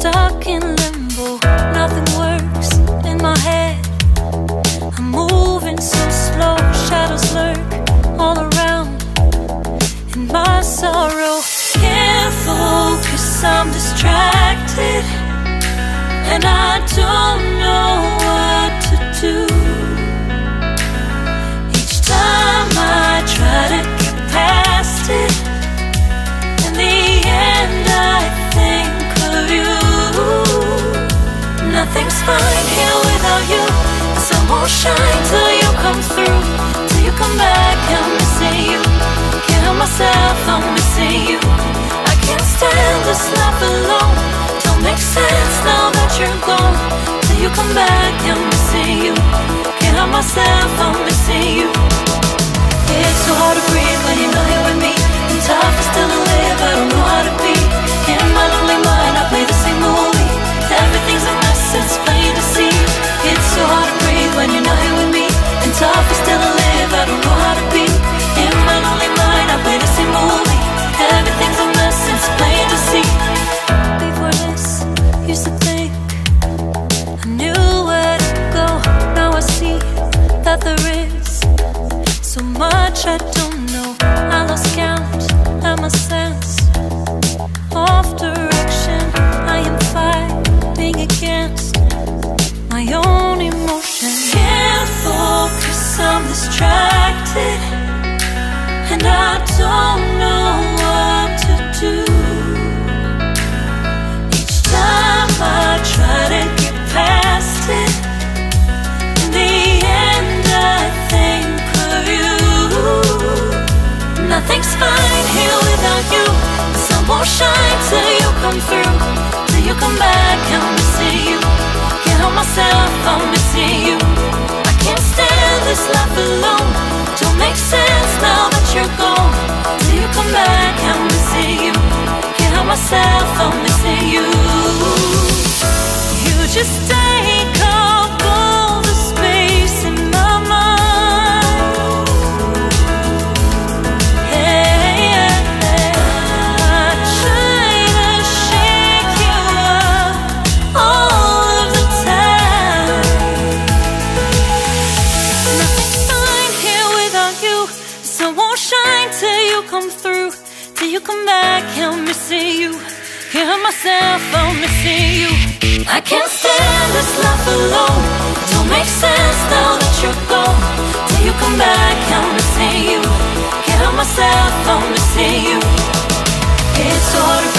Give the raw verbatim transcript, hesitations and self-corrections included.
stuck in limbo. Nothing works in my head. I'm moving so slow. Shadows lurk all around in my sorrow. Can't focus, I'm distracted, and I don't know what to do. Each time I try to get past it, in the end I think of you. Nothing's fine here without you. The sun won't shine till you come through. Till you come back, I'm missing you. Can't help myself, I'm missing you. I can't stand this life alone. Don't make sense now that you're gone. Till you come back, I'm missing you. Can't help myself, I'm missing you. It's so hard to breathe when you're not here with me. I'm tough, I still live, I don't know how to be. In my lonely mind, I play the same movie. Everything's a mess, it's plain to see. It's so hard to breathe when you're not here with me. I'm tough, I still live, I don't know how to be. In my lonely mind, I play the same movie. Everything's a mess, it's plain to see. Before this, used to think I knew where to go. Now I see that there is so much I don't know. I lost count at my sense of direction. I am fighting against my own emotion. Can't focus, I'm distracted, and I don't know what to do. Each time I try to get past it, in the end I think of you. Nothing's fine here without you. The sun won't shine till you come through. Till you come back, I'm missing you. Can't help myself, I'm missing you. I can't stand this life alone. Don't make sense now that you're gone. Till you come back, I'm missing you. Can't help myself, I'm missing you. You just take up all the space in my mind. Come back, I'm missing you. Hear myself, I'm missing you. I can't stand this life alone. Don't make sense now that you're gone. Till you come back, I'm missing you. Hear myself, I'm missing you. It's hard.